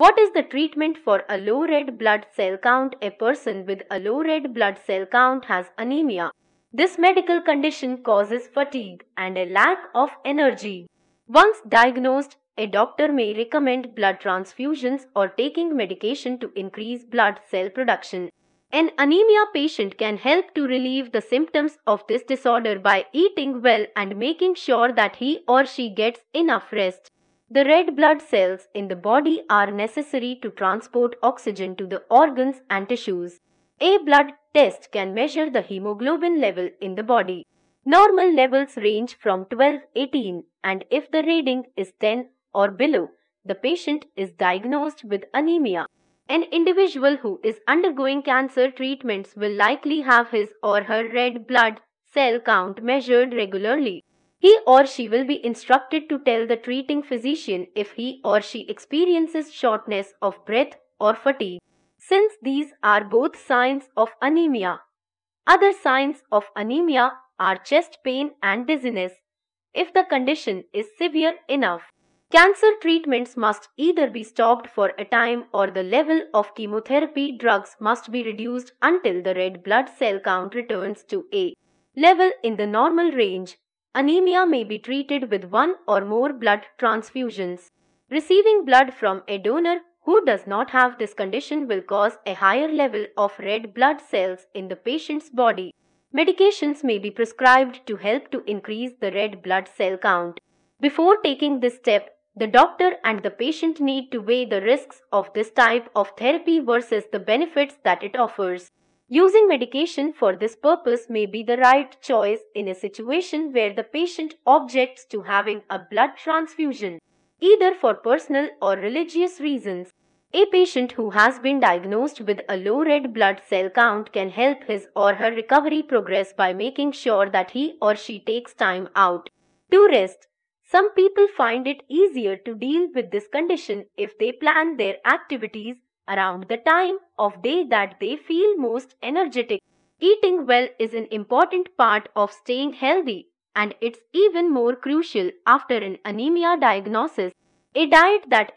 What is the treatment for a low red blood cell count? A person with a low red blood cell count has anemia. This medical condition causes fatigue and a lack of energy. Once diagnosed, a doctor may recommend blood transfusions or taking medication to increase blood cell production. An anemia patient can help to relieve the symptoms of this disorder by eating well and making sure that he or she gets enough rest. The red blood cells in the body are necessary to transport oxygen to the organs and tissues. A blood test can measure the hemoglobin level in the body. Normal levels range from 12-18, and if the reading is 10 or below, the patient is diagnosed with anemia. An individual who is undergoing cancer treatments will likely have his or her red blood cell count measured regularly. He or she will be instructed to tell the treating physician if he or she experiences shortness of breath or fatigue. Since these are both signs of anemia, other signs of anemia are chest pain and dizziness, if the condition is severe enough. Cancer treatments must either be stopped for a time or the level of chemotherapy drugs must be reduced until the red blood cell count returns to a level in the normal range. Anemia may be treated with one or more blood transfusions. Receiving blood from a donor who does not have this condition will cause a higher level of red blood cells in the patient's body. Medications may be prescribed to help to increase the red blood cell count. Before taking this step, the doctor and the patient need to weigh the risks of this type of therapy versus the benefits that it offers. Using medication for this purpose may be the right choice in a situation where the patient objects to having a blood transfusion, either for personal or religious reasons. A patient who has been diagnosed with a low red blood cell count can help his or her recovery progress by making sure that he or she takes time out to rest. Some people find it easier to deal with this condition if they plan their activities around the time of day that they feel most energetic. Eating well is an important part of staying healthy, and it's even more crucial after an anemia diagnosis. A diet that